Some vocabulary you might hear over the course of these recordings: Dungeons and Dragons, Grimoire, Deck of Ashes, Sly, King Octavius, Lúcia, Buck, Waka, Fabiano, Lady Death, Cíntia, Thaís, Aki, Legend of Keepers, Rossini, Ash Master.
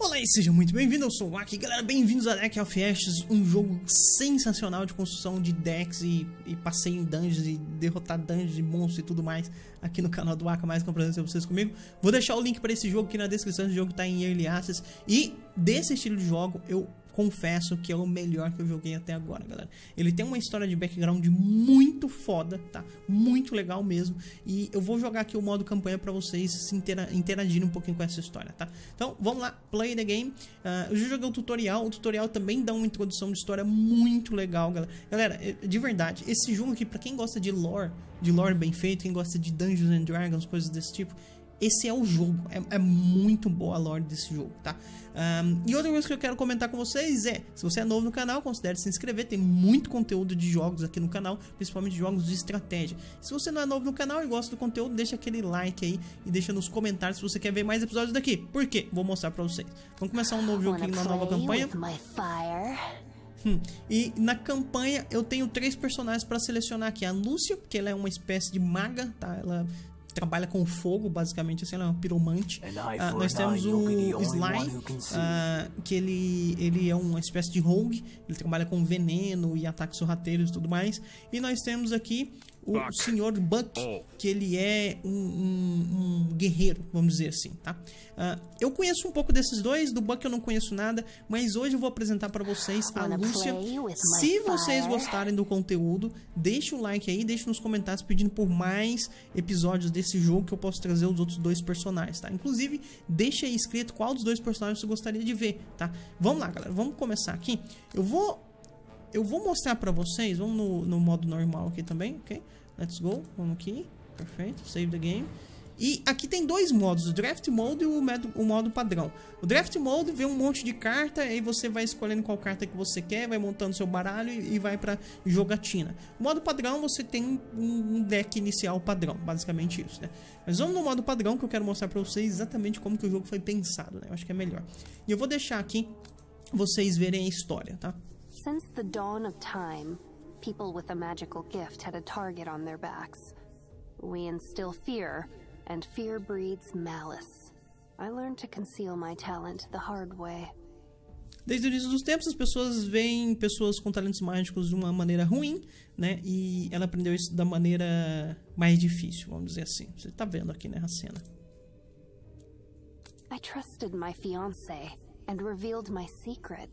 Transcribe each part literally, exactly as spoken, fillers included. Olá e sejam muito bem-vindos, eu sou o Aki, galera, bem-vindos a Deck of Ashes, um jogo sensacional de construção de decks e, e passeio em dungeons e derrotar dungeons e monstros e tudo mais aqui no canal do Waka, mais que um prazer ter vocês comigo. Vou deixar o link para esse jogo aqui na descrição, esse jogo tá em Early Access e desse estilo de jogo eu confesso que é o melhor que eu joguei até agora, galera. Ele tem uma história de background muito foda, tá? Muito legal mesmo. E eu vou jogar aqui o modo campanha pra vocês se intera interagirem um pouquinho com essa história, tá? Então, vamos lá. Play the game. Uh, eu já joguei o tutorial. O tutorial também dá uma introdução de história muito legal, galera. Galera, de verdade, esse jogo aqui, pra quem gosta de lore, de lore bem feito, quem gosta de Dungeons and Dragons, coisas desse tipo... Esse é o jogo, é, é muito boa a lore desse jogo, tá? Um, e outra coisa que eu quero comentar com vocês é, se você é novo no canal, considere se inscrever, tem muito conteúdo de jogos aqui no canal, principalmente jogos de estratégia. Se você não é novo no canal e gosta do conteúdo, deixa aquele like aí e deixa nos comentários se você quer ver mais episódios daqui. Por quê? Vou mostrar pra vocês. Vamos começar um novo jogo aqui, uma nova campanha. Hum. E na campanha eu tenho três personagens pra selecionar aqui. A Lúcia, porque ela é uma espécie de maga, tá? Ela... trabalha com fogo, basicamente, assim, ela é uma piromante. Ah, nós temos o Sly, ah, que ele, ele é uma espécie de rogue, ele trabalha com veneno e ataques sorrateiros e tudo mais. E nós temos aqui o Buck. senhor Buck, que ele é um, um, um guerreiro, vamos dizer assim, tá? Uh, eu conheço um pouco desses dois, do Buck eu não conheço nada, mas hoje eu vou apresentar pra vocês a Lúcia. Se vocês gostarem do conteúdo, deixa o like aí, deixa nos comentários pedindo por mais episódios desse jogo que eu posso trazer os outros dois personagens, tá? Inclusive, deixa aí escrito qual dos dois personagens você gostaria de ver, tá? Vamos lá, galera, vamos começar aqui. Eu vou... Eu vou mostrar pra vocês, vamos no, no modo normal aqui também, ok? Let's go, vamos aqui, perfeito, save the game. E aqui tem dois modos, o Draft Mode e o, medo, o modo padrão. O Draft Mode vem um monte de carta, aí você vai escolhendo qual carta que você quer, vai montando seu baralho e, e vai pra jogatina. O modo padrão, você tem um deck inicial padrão, basicamente isso, né? Mas vamos no modo padrão que eu quero mostrar pra vocês exatamente como que o jogo foi pensado, né? Eu acho que é melhor. E eu vou deixar aqui vocês verem a história, tá? Since the dawn of time, people with a magical gift had a target on their backs. We instill fear, and fear breeds malice. I learned to conceal my talent the hard way. Desde o início dos tempos, as pessoas veem pessoas com talentos mágicos de uma maneira ruim, né? E ela aprendeu isso da maneira mais difícil, vamos dizer assim. Você tá vendo aqui, né, a cena. I trusted my fiancé and revealed my secret.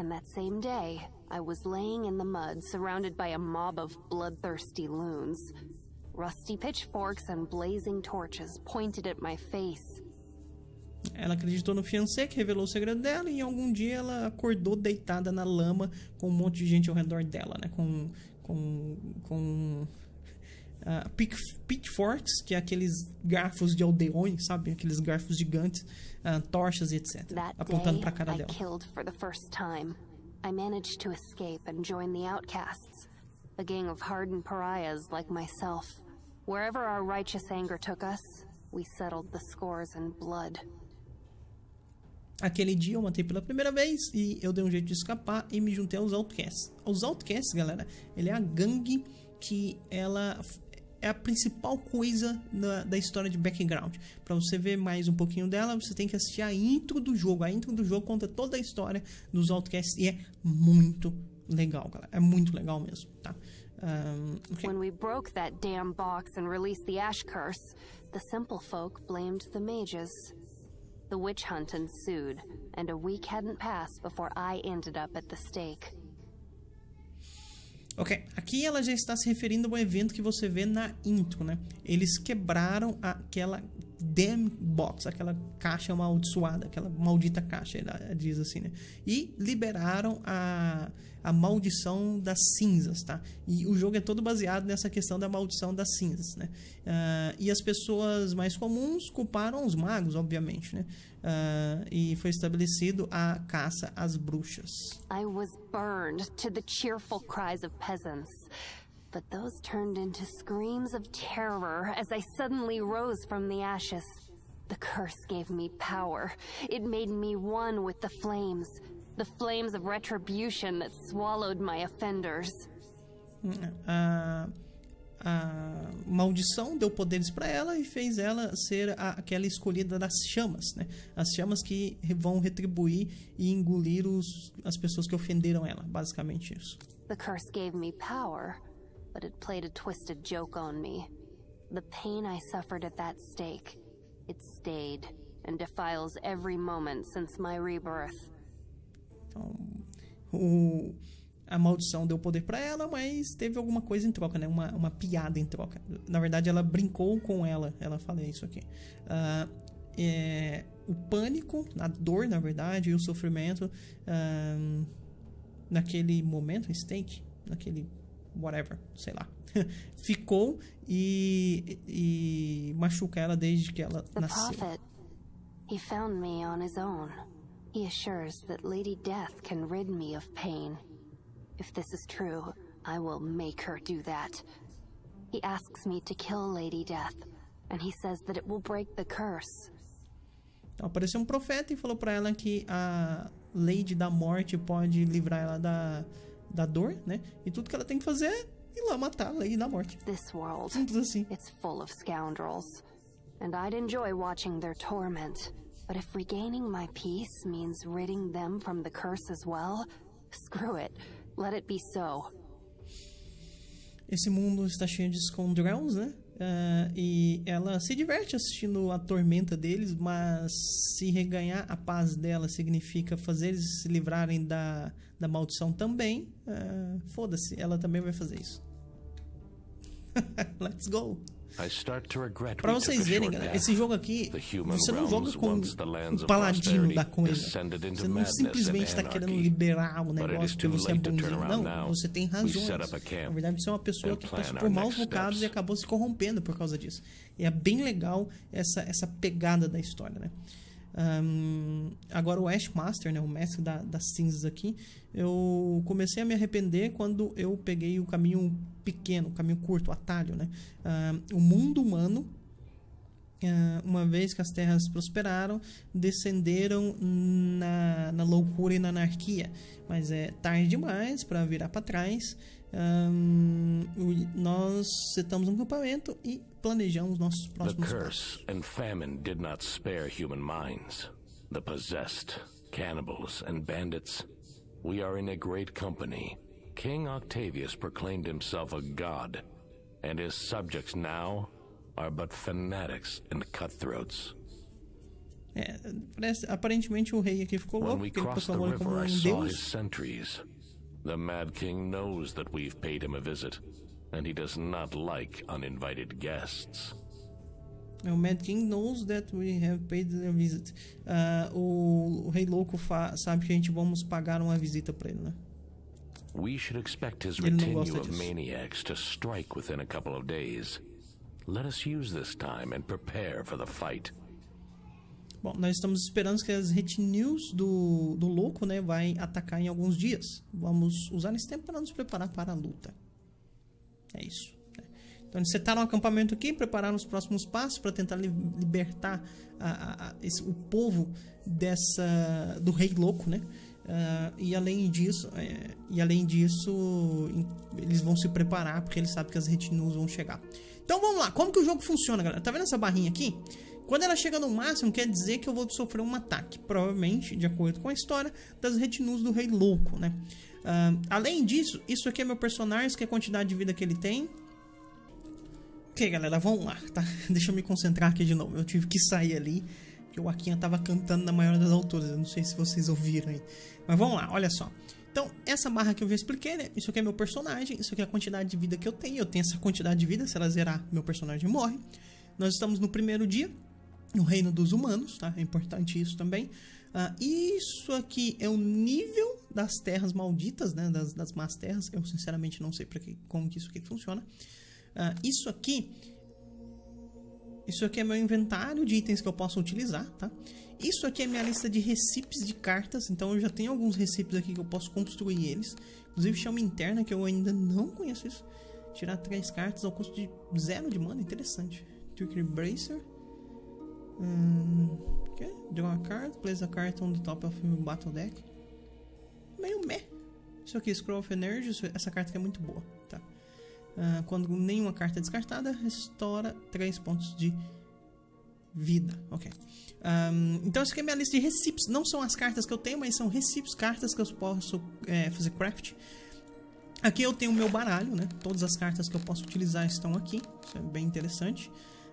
And that same day, I was laying in the mud, surrounded by a mob of bloodthirsty loons. Rusty pitchforks and blazing torches pointed at my face. Ela acreditou no fiancé que revelou o segredo dela e algum dia ela acordou deitada na lama com um monte de gente ao redor dela, né? Com com com uh, pitchforks, que é aqueles garfos de aldeões, sabe? Aqueles garfos gigantes. Uh, torches, et cetera. Apontando pra cara dela. I managed to escape and join the outcasts, a gang of hardened pariahs like myself. Wherever our righteous anger took us, we settled the scores in blood. Aquele dia eu matei pela primeira vez e eu dei um jeito de escapar e me juntei aos outcasts. Os outcasts, galera, ele é a gangue que ela... é a principal coisa na, da história de background. Pra você ver mais um pouquinho dela, você tem que assistir a intro do jogo. A intro do jogo conta toda a história dos Outcasts e é muito legal, galera. É muito legal mesmo, tá? Um, okay. When we broke that damn box and released the Ash Curse, the simple folk blamed the mages. The witch hunt ensued, and a week hadn't passed before I ended up at the stake. Ok, aqui ela já está se referindo a um evento que você vê na intro, né? Eles quebraram aquela damn box, aquela caixa amaldiçoada, aquela maldita caixa, ela diz assim, né? E liberaram a, a maldição das cinzas, tá? E o jogo é todo baseado nessa questão da maldição das cinzas, né? Uh, e as pessoas mais comuns culparam os magos, obviamente, né? Uh, e foi estabelecido a caça às bruxas. I was burned to the cheerful cries of peasants, but those turned into screams of terror as I suddenly rose from the ashes. The curse gave me power. It made me one with the flames, the flames of retribution that swallowed my offenders. Uh, a maldição, deu poderes para ela e fez ela ser a, aquela escolhida das chamas, né? As chamas que vão retribuir e engolir os, as pessoas que ofenderam ela, basicamente isso. The curse gave me power, but it played a twisted joke on me. The pain I suffered at that stake, it stayed and defiles every moment since my rebirth. Então, o a maldição deu poder para ela, mas teve alguma coisa em troca, né? Uma, uma piada em troca. Na verdade, ela brincou com ela. Ela fala isso aqui. Uh, é, o pânico, a dor, na verdade, e o sofrimento uh, naquele momento, stake, naquele whatever, sei lá, ficou e, e machuca ela desde que ela nasceu. O profeta, ele found me on his own. He assures that Lady Death can rid me of pain. If this is true, I will make her do that. He asks me to kill Lady Death, and he says that it will break the curse. Então, apareceu um profeta e falou para ela que a Lady da Morte pode livrar ela da da dor, né? E tudo que ela tem que fazer é ir lá matar a Lady da Morte. This world, simples assim. It's full of scoundrels, and I'd enjoy watching their torment. But if regaining my peace means ridding them from the curse as well, screw it. Let it be so. Esse mundo está cheio de escondrões, né? Uh, e ela se diverte assistindo a tormenta deles, mas se reganhar a paz dela significa fazer eles se livrarem da, da maldição também. Uh, Foda-se, ela também vai fazer isso. Let's go! Para vocês verem, galera, esse jogo aqui, você não joga com o paladino da coisa. Você não simplesmente está querendo liberar o negócio porque você é bonzinho. Não, você tem razões. Na verdade, você é uma pessoa que passou por maus bocados e acabou se corrompendo por causa disso. E é bem legal essa, essa pegada da história, né? Um, agora o Ash Master, né, o mestre da, das cinzas aqui, eu comecei a me arrepender quando eu peguei o caminho pequeno, o caminho curto, o atalho, né? Um, o mundo humano, uma vez que as terras prosperaram, descenderam na, na loucura e na anarquia, mas é tarde demais para virar para trás. Um, nós setamos um acampamento e planejamos nossos próximos passos. The curse and famine did not spare human minds. The possessed, cannibals and bandits. We are in a great company. King Octavius proclaimed himself a god, and his subjects now are but fanatics and cutthroats. É, parece, aparentemente o rei aqui ficou louco porque ele passou a mão como um deus. The Mad King knows that we've paid him a visit, and he does not like uninvited guests. O Mad King knows that we have paid a visit. Uh, o, o Rei Louco sabe que a gente vamos pagar uma visita para ele, né? We should expect his retinue of maniacs to strike within a couple of days. Let us use this time and prepare for the fight. Bom, nós estamos esperando que as retinues do, do louco, né, vai atacar em alguns dias. Vamos usar esse tempo para nos preparar para a luta. É isso. Então eles setaram o acampamento aqui, prepararam os próximos passos para tentar li libertar a, a, a, esse, o povo dessa, do rei louco, né? Uh, e além disso, é, e além disso, eles vão se preparar porque eles sabem que as retinues vão chegar. Então vamos lá, como que o jogo funciona, galera? Tá vendo essa barrinha aqui? Quando ela chega no máximo, quer dizer que eu vou sofrer um ataque, provavelmente, de acordo com a história, das retinues do Rei Louco, né? Uh, além disso, isso aqui é meu personagem, que é a quantidade de vida que ele tem. Ok, galera, vamos lá, tá? Deixa eu me concentrar aqui de novo. Eu tive que sair ali, porque o Akinha tava cantando na maioria das alturas. Eu não sei se vocês ouviram aí. Mas vamos lá, olha só. Então, essa barra que eu já expliquei, né? Isso aqui é meu personagem, isso aqui é a quantidade de vida que eu tenho. Eu tenho essa quantidade de vida, se ela zerar, meu personagem morre. Nós estamos no primeiro dia, no reino dos humanos, tá? É importante isso também. Ah, isso aqui é o nível das terras malditas, né? Das, das más terras. Eu sinceramente não sei pra que, como que isso aqui funciona. Ah, isso aqui... Isso aqui é meu inventário de itens que eu posso utilizar, tá? Isso aqui é minha lista de recipes de cartas. Então eu já tenho alguns recipes aqui que eu posso construir eles. Inclusive chama interna, que eu ainda não conheço isso. Tirar três cartas ao custo de zero de mana, interessante. Trickery Bracer. Hum, okay. Draw a card, place a card on the top of your battle deck. Meio meh. Isso aqui, Scroll of Energy. Essa carta aqui é muito boa, tá? Uh, quando nenhuma carta é descartada, restaura três pontos de vida. Ok. Um, então essa aqui é minha lista de recipes. Não são as cartas que eu tenho, mas são recipes, cartas que eu posso é, fazer craft. Aqui eu tenho o meu baralho, né? Todas as cartas que eu posso utilizar estão aqui. Isso é bem interessante.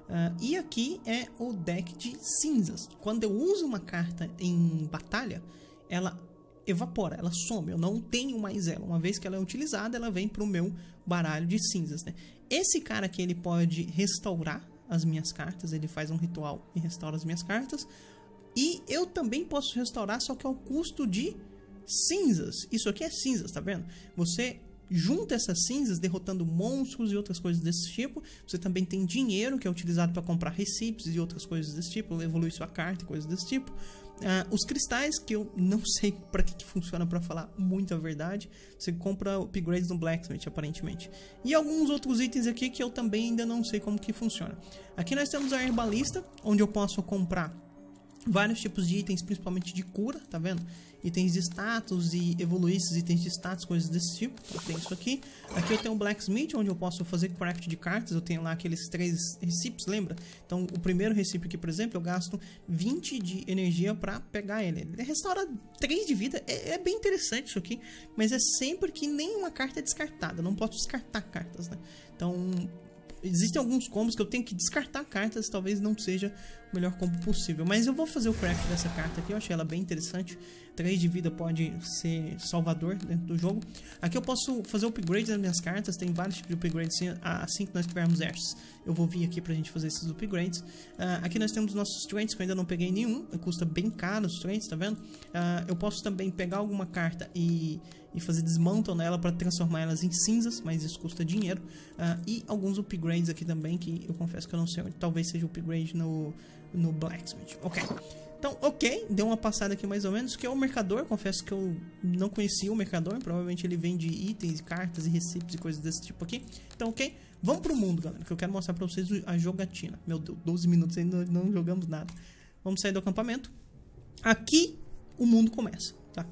Uh, e aqui é o deck de cinzas. Quando eu uso uma carta em batalha, ela evapora, ela some, eu não tenho mais ela. Uma vez que ela é utilizada, ela vem para o meu baralho de cinzas, né? Esse cara aqui, ele pode restaurar as minhas cartas, ele faz um ritual e restaura as minhas cartas. E eu também posso restaurar, só que ao custo de cinzas. Isso aqui é cinzas, tá vendo? Você junta essas cinzas derrotando monstros e outras coisas desse tipo. Você também tem dinheiro que é utilizado para comprar recipes e outras coisas desse tipo, evoluir sua carta e coisas desse tipo. Uh, os cristais, que eu não sei para que, que funciona, para falar muita verdade. Você compra upgrades no Blacksmith, aparentemente. E alguns outros itens aqui que eu também ainda não sei como que funciona. Aqui nós temos a herbalista, onde eu posso comprar vários tipos de itens, principalmente de cura, tá vendo? Itens de status e evoluir esses itens de status, coisas desse tipo. Eu tenho isso aqui. Aqui eu tenho o Blacksmith, onde eu posso fazer craft de cartas. Eu tenho lá aqueles três recipes, lembra? Então, o primeiro recipe aqui, por exemplo, eu gasto vinte de energia pra pegar ele. Ele restaura três de vida. É, é bem interessante isso aqui, mas é sempre que nenhuma carta é descartada. Eu não posso descartar cartas, né? Então... existem alguns combos que eu tenho que descartar cartas, talvez não seja o melhor combo possível. Mas eu vou fazer o craft dessa carta aqui, eu achei ela bem interessante. três de vida pode ser salvador dentro do jogo. Aqui eu posso fazer o upgrade das minhas cartas, tem vários tipos de upgrades assim que nós tivermos essas. Eu vou vir aqui pra gente fazer esses upgrades. Uh, aqui nós temos nossos strengths, que eu ainda não peguei nenhum. Custa bem caro os strengths, tá vendo? Uh, eu posso também pegar alguma carta e... e fazer desmantle nela para transformar elas em cinzas, mas isso custa dinheiro. Uh, e alguns upgrades aqui também, que eu confesso que eu não sei onde. Talvez seja o upgrade no, no Blacksmith. Ok. Então, ok. Deu uma passada aqui mais ou menos. Que é o mercador. Confesso que eu não conhecia o mercador. Provavelmente ele vende itens, cartas e recipes e coisas desse tipo aqui. Então, ok. Vamos pro mundo, galera, que eu quero mostrar pra vocês a jogatina. Meu Deus, doze minutos ainda não jogamos nada. Vamos sair do acampamento. Aqui o mundo começa, tá?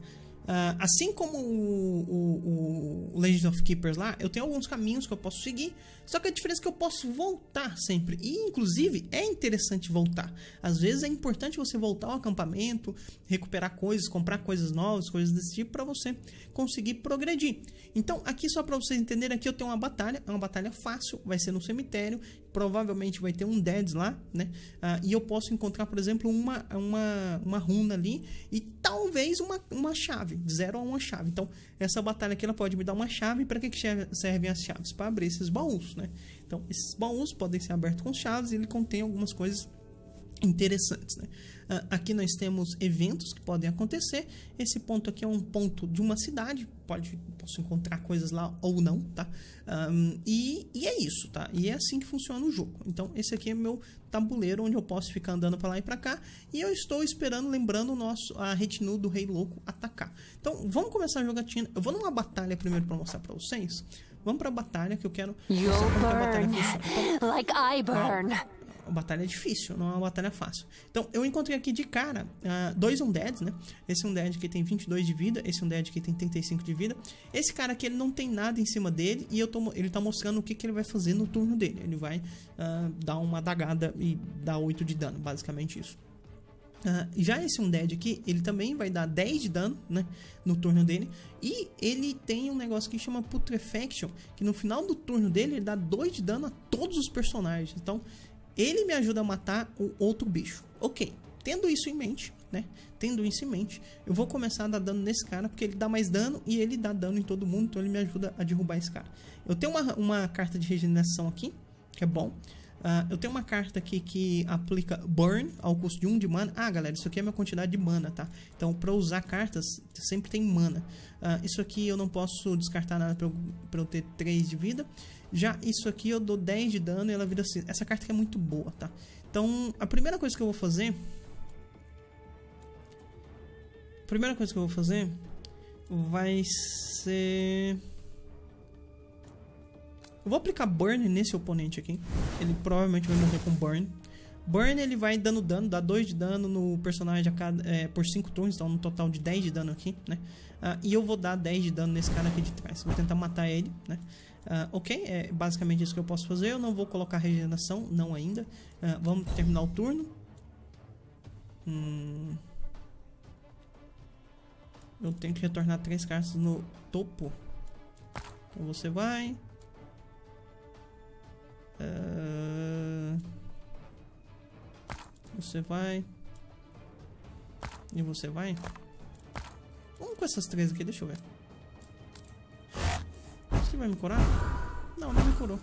Uh, assim como o, o, o Legend of Keepers lá, eu tenho alguns caminhos que eu posso seguir. Só que a diferença é que eu posso voltar sempre. E inclusive é interessante voltar. Às vezes é importante você voltar ao acampamento, recuperar coisas, comprar coisas novas, coisas desse tipo, pra você conseguir progredir. Então aqui, só pra vocês entenderem, aqui eu tenho uma batalha. É uma batalha fácil, vai ser no cemitério. Provavelmente vai ter um Dead lá, né? Uh, e eu posso encontrar, por exemplo, uma, uma, uma runa ali. E talvez uma, uma chave. De zero a uma chave. Então, essa batalha aqui, ela pode me dar uma chave. Para que que servem as chaves? Para abrir esses baús, né? Então, esses baús podem ser abertos com chaves e ele contém algumas coisas interessantes, né? Uh, aqui nós temos eventos que podem acontecer. Esse ponto aqui é um ponto de uma cidade. Pode, posso encontrar coisas lá ou não, tá? Um, e, e é isso, tá? E é assim que funciona o jogo. Então, esse aqui é meu tabuleiro, onde eu posso ficar andando pra lá e pra cá. E eu estou esperando, lembrando, o nosso, a retinue do Rei Louco atacar. Então, vamos começar a jogatina. Eu vou numa batalha primeiro pra mostrar pra vocês. Vamos pra batalha, que eu quero... You'll burn, então, like I burn. Ah, a batalha é difícil, não é uma batalha fácil. Então, eu encontrei aqui de cara uh, dois undeads, né? Esse undead aqui tem vinte e dois de vida, esse undead aqui tem trinta e cinco de vida. Esse cara aqui, ele não tem nada em cima dele e eu tô, ele tá mostrando o que, que ele vai fazer no turno dele. Ele vai uh, dar uma dagada e dar oito de dano, basicamente isso. Uh, já esse undead aqui, ele também vai dar dez de dano, né, no turno dele. E ele tem um negócio que chama Putrefaction, que no final do turno dele, ele dá dois de dano a todos os personagens. Então... ele me ajuda a matar o outro bicho. Ok, tendo isso em mente, né? Tendo isso em mente, eu vou começar a dar dano nesse cara, porque ele dá mais dano e ele dá dano em todo mundo, então ele me ajuda a derrubar esse cara. Eu tenho uma, uma carta de regeneração aqui, que é bom. Uh, eu tenho uma carta aqui que aplica burn ao custo de um de mana. Ah, galera, isso aqui é a minha quantidade de mana, tá? Então, pra usar cartas, sempre tem mana. Uh, isso aqui eu não posso descartar nada pra eu, pra eu ter três de vida. Já isso aqui eu dou dez de dano e ela vira assim. Essa carta aqui é muito boa, tá? Então, a primeira coisa que eu vou fazer... A primeira coisa que eu vou fazer vai ser... eu vou aplicar burn nesse oponente aqui. Ele provavelmente vai morrer com burn. Burn, ele vai dando dano, dá dois de dano no personagem a cada, é, por cinco turnos, então no total de dez de dano aqui, né? Uh, e eu vou dar dez de dano nesse cara aqui de trás, vou tentar matar ele, né? Uh, ok, é basicamente isso que eu posso fazer, eu não vou colocar regeneração, não ainda. Uh, vamos terminar o turno. Hum... Eu tenho que retornar três cartas no topo. Então você vai... Uh... Você vai... E você vai... Vamos com essas três aqui, deixa eu ver. Você vai me curar? Não, não me curou.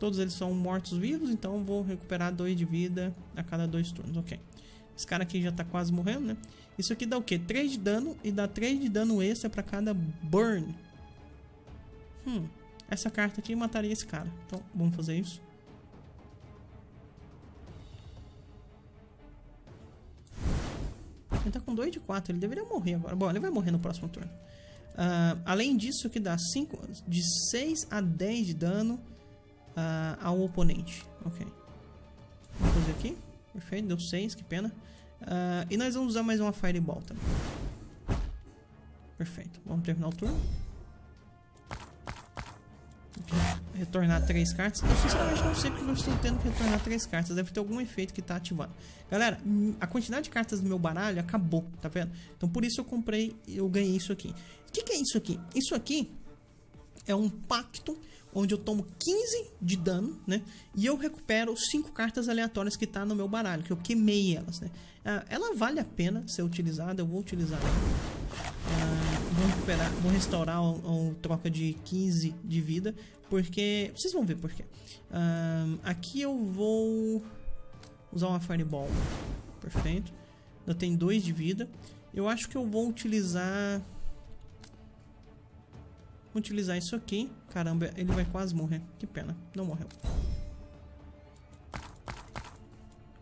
Todos eles são mortos-vivos, então eu vou recuperar dois de vida a cada dois turnos, ok. Esse cara aqui já tá quase morrendo, né? Isso aqui dá o quê? três de dano e dá três de dano extra pra cada burn. Hum, essa carta aqui mataria esse cara. Então, vamos fazer isso. Ele tá com dois de quatro, ele deveria morrer agora. Bom, ele vai morrer no próximo turno. Uh, além disso, que dá cinco, de seis a dez de dano uh, ao oponente. Ok. Vamos fazer aqui. Perfeito, deu seis, que pena. Uh, e nós vamos usar mais uma Fireball também. Perfeito, vamos terminar o turno. Okay. Retornar três cartas. Eu sinceramente não sei porque eu estou tendo que retornar três cartas. Deve ter algum efeito que está ativado. Galera, a quantidade de cartas do meu baralho acabou, tá vendo? Então por isso eu comprei, eu ganhei isso aqui. O que, que é isso aqui? Isso aqui é um pacto onde eu tomo quinze de dano, né? E eu recupero cinco cartas aleatórias que tá no meu baralho, que eu queimei elas, né? Ah, ela vale a pena ser utilizada, eu vou utilizar ela. Ah, vou recuperar, vou restaurar a troca de quinze de vida, porque... Vocês vão ver por quê. Ah, aqui eu vou usar uma Fireball. Perfeito. Eu tenho dois de vida. Eu acho que eu vou utilizar... Vou utilizar isso aqui. Caramba, ele vai quase morrer. Que pena, não morreu.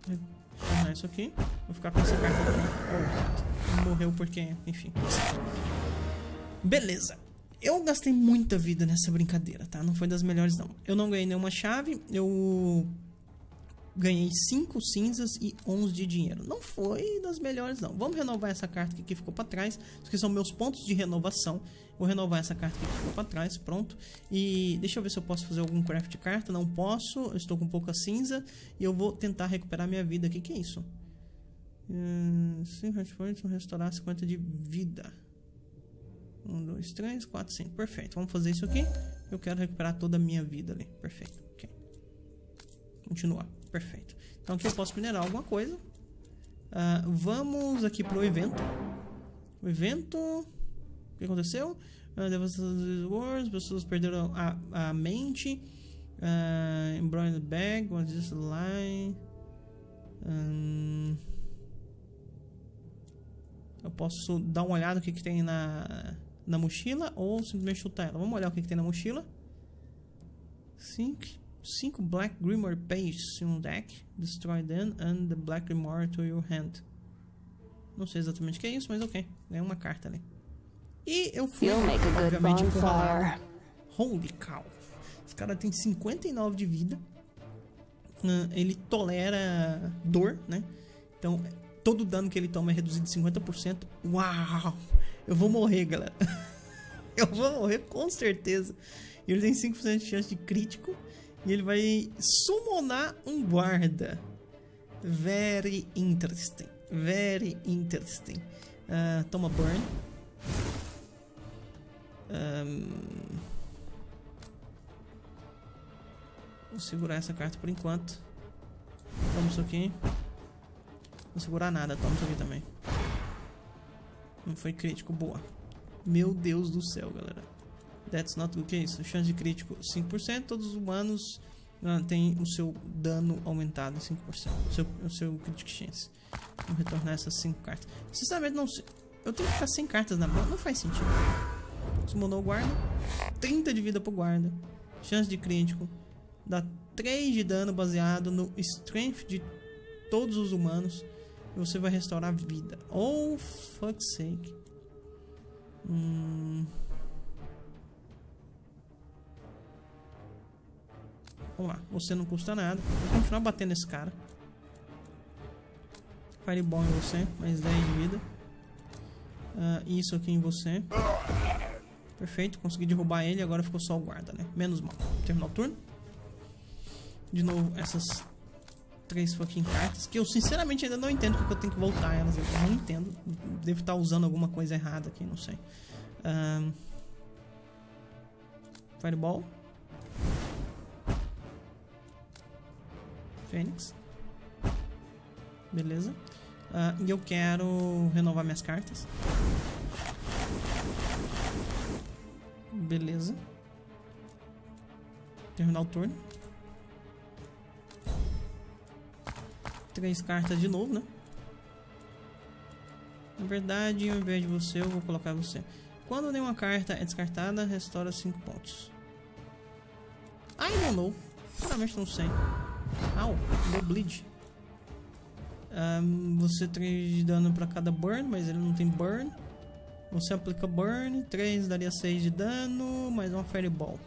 Vou tornar isso aqui. Vou ficar com essa carta aqui. Oh, morreu porque, enfim. Beleza. Eu gastei muita vida nessa brincadeira, tá? Não foi das melhores, não. Eu não ganhei nenhuma chave. Eu... ganhei cinco cinzas e onze de dinheiro. Não foi das melhores, não. Vamos renovar essa carta aqui que ficou pra trás. Isso aqui são meus pontos de renovação. Vou renovar essa carta aqui que ficou pra trás. Pronto. E deixa eu ver se eu posso fazer algum craft de carta. Não posso. Eu estou com pouca cinza. E eu vou tentar recuperar minha vida aqui. Que é isso? cinco hit points. Vou restaurar cinquenta de vida. um, dois, três, quatro, cinco. Perfeito. Vamos fazer isso aqui. Eu quero recuperar toda a minha vida ali. Perfeito. Ok. Continuar. Perfeito. Então aqui eu posso minerar alguma coisa. Uh, vamos aqui pro evento. O evento... O que aconteceu? As pessoas perderam a, a mente. Uh, Embroiled bag. What's this line? Um, eu posso dar uma olhada no que, que tem na, na mochila. Ou simplesmente chutar ela. Vamos olhar o que, que tem na mochila. Sync. cinco Black Grimoire Pages em um deck. Destroy them and the Black Grimoire to your hand. Não sei exatamente o que é isso, mas ok. Ganhei uma carta ali. E eu fui, obviamente, encurralar. Holy cow. Esse cara tem cinquenta e nove de vida. Uh, ele tolera dor, né? Então, todo o dano que ele toma é reduzido de cinquenta por cento. Uau! Eu vou morrer, galera. Eu vou morrer com certeza. Ele tem cinco por cento de chance de crítico. E ele vai summonar um guarda. Very interesting. Very interesting. Uh, toma burn. Um... Vou segurar essa carta por enquanto. Toma isso aqui. Não segurar nada. Toma isso aqui também. Não foi crítico. Boa. Meu Deus do céu, galera. That's not good. O que é isso? Chance de crítico cinco por cento. Todos os humanos uh, têm o seu dano aumentado em cinco por cento. O seu, o seu crítico chance. Vou retornar essas cinco cartas. Sinceramente, não sei. Eu tenho que ficar sem cartas na mão. Não faz sentido. Summonou o guarda. trinta de vida pro guarda. Chance de crítico. Dá três de dano baseado no strength de todos os humanos. E você vai restaurar vida. Oh, fuck's sake. Hum... Vamos lá, você não custa nada. Vou continuar batendo nesse cara. Fireball em você, mais dez de vida. Uh, isso aqui em você. Perfeito, consegui derrubar ele. Agora ficou só o guarda, né? Menos mal. Terminou o turno. De novo, essas três fucking cartas, que eu sinceramente ainda não entendo porque eu tenho que voltar elas. Eu não entendo. Devo estar usando alguma coisa errada aqui, não sei. Um... Fireball. Fênix. Beleza. Uh, e eu quero renovar minhas cartas. Beleza. Terminar o turno. Três cartas de novo, né? Na verdade, ao invés de você, eu vou colocar você. Quando nenhuma carta é descartada, restaura cinco pontos. I don't know. Claramente não sei. Au, deu bleed. Um, você três de dano pra cada burn, mas ele não tem burn. Você aplica burn, três daria seis de dano, mais uma fireball.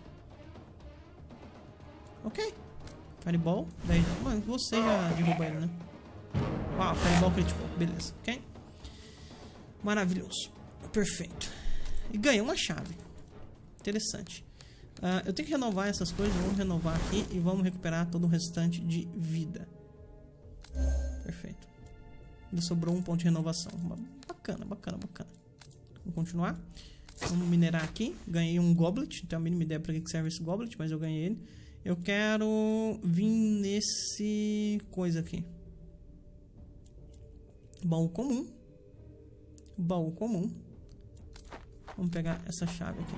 Ok. Fireball, dez de dano. Mano, você já derruba ele, né? Uau, fireball crítico. Beleza, ok. Maravilhoso. Perfeito. E ganhei uma chave. Interessante. Uh, eu tenho que renovar essas coisas. Vamos renovar aqui e vamos recuperar todo o restante de vida. Perfeito. Ainda sobrou um ponto de renovação. Bacana, bacana, bacana. Vamos continuar. Vamos minerar aqui. Ganhei um goblet. Não tenho a mínima ideia pra que serve esse goblet, mas eu ganhei ele. Eu quero vir nesse coisa aqui. Baú comum. Baú comum. Vamos pegar essa chave aqui.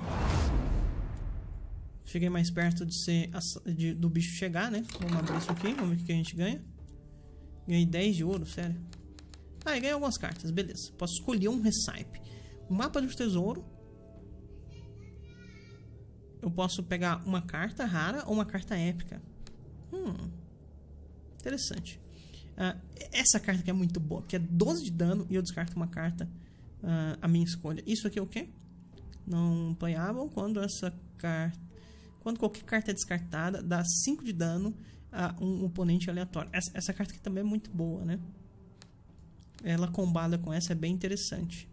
Cheguei mais perto de ser de, do bicho chegar, né? Vamos abrir isso aqui. Vamos ver o que a gente ganha. Ganhei dez de ouro, sério. Ah, e ganhei algumas cartas, beleza. Posso escolher um recipe. O mapa do tesouro. Eu posso pegar uma carta rara ou uma carta épica. Hum. Interessante. Ah, essa carta aqui é muito boa, porque é doze de dano e eu descarto uma carta ah, à minha escolha. Isso aqui é o quê? Não playable. Quando essa carta... Quando qualquer carta é descartada, dá cinco de dano a um oponente aleatório. Essa, essa carta aqui também é muito boa, né? Ela combada com essa é bem interessante.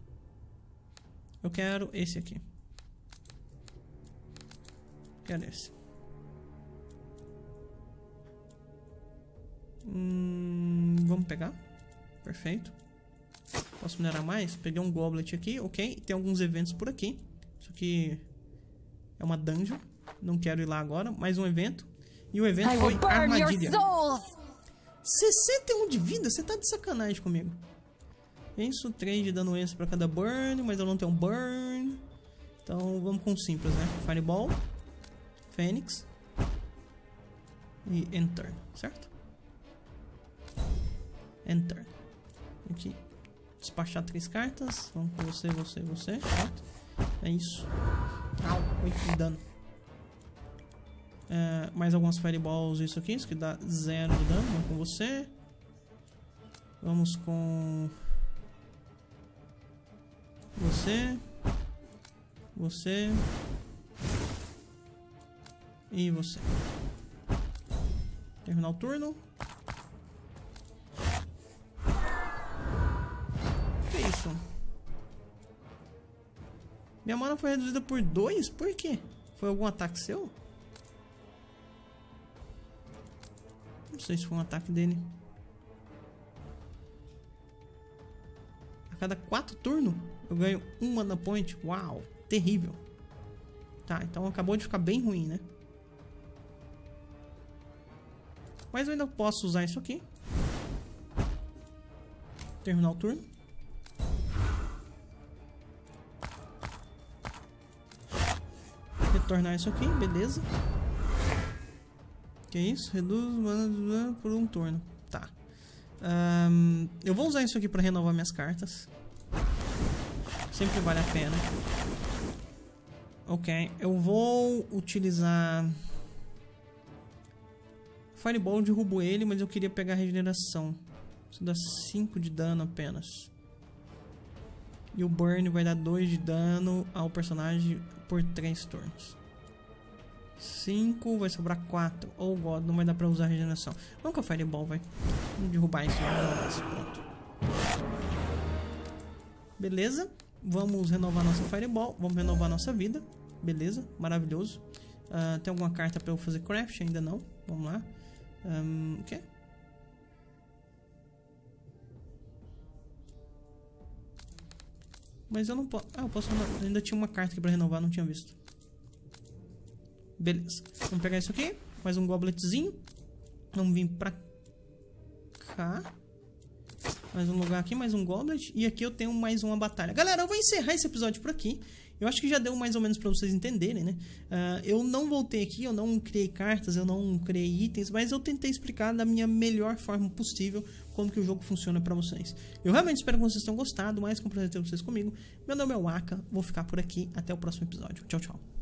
Eu quero esse aqui. Quero esse. Hum, vamos pegar. Perfeito. Posso minerar mais? Peguei um goblet aqui, ok. Tem alguns eventos por aqui. Isso aqui é uma dungeon. Não quero ir lá agora. Mais um evento. E o evento foi armadilha. sessenta e um de vida? Você tá de sacanagem comigo. Isso, três de dano extra pra cada burn. Mas eu não tenho burn. Então vamos com simples, né? Fireball, Fênix e End Turn, certo? End Turn. Aqui. Despachar três cartas. Vamos com você, você, você. Pronto. É isso. oito de dano. Uh, mais algumas fireballs, isso aqui, isso que dá zero de dano. Vamos com você. Vamos com você, você e você. Terminar o turno. Que isso? Minha mana foi reduzida por dois? Por quê? Foi algum ataque seu? Não sei se foi um ataque dele. A cada quatro turnos eu ganho um mana point. Uau, terrível. Tá, então acabou de ficar bem ruim, né? Mas eu ainda posso usar isso aqui. Terminar o turno. Retornar isso aqui, beleza. Que isso? Reduz mana por um turno. Tá. Um, eu vou usar isso aqui pra renovar minhas cartas. Sempre vale a pena. Ok. Eu vou utilizar... Fireball, derrubo ele, mas eu queria pegar a regeneração. Isso dá cinco de dano apenas. E o burn vai dar dois de dano ao personagem por três turnos. cinco, vai sobrar quatro. Oh God, não vai dar pra usar a regeneração. Vamos com a Fireball, vai. Vamos derrubar isso. Pronto. Beleza. Vamos renovar nossa Fireball. Vamos renovar nossa vida. Beleza, maravilhoso. Uh, tem alguma carta pra eu fazer craft? Ainda não. Vamos lá. Um, o quê? Mas eu não posso... Ah, eu posso... Eu ainda tinha uma carta aqui pra renovar, não tinha visto. Beleza. Vamos pegar isso aqui. Mais um gobletzinho. Vamos vir pra cá. Mais um lugar aqui, mais um goblet. E aqui eu tenho mais uma batalha. Galera, eu vou encerrar esse episódio por aqui. Eu acho que já deu mais ou menos pra vocês entenderem, né? Uh, eu não voltei aqui, eu não criei cartas, eu não criei itens, mas eu tentei explicar da minha melhor forma possível como que o jogo funciona pra vocês. Eu realmente espero que vocês tenham gostado, mais comprometendo vocês comigo. Meu nome é Waka, vou ficar por aqui, até o próximo episódio. Tchau, tchau.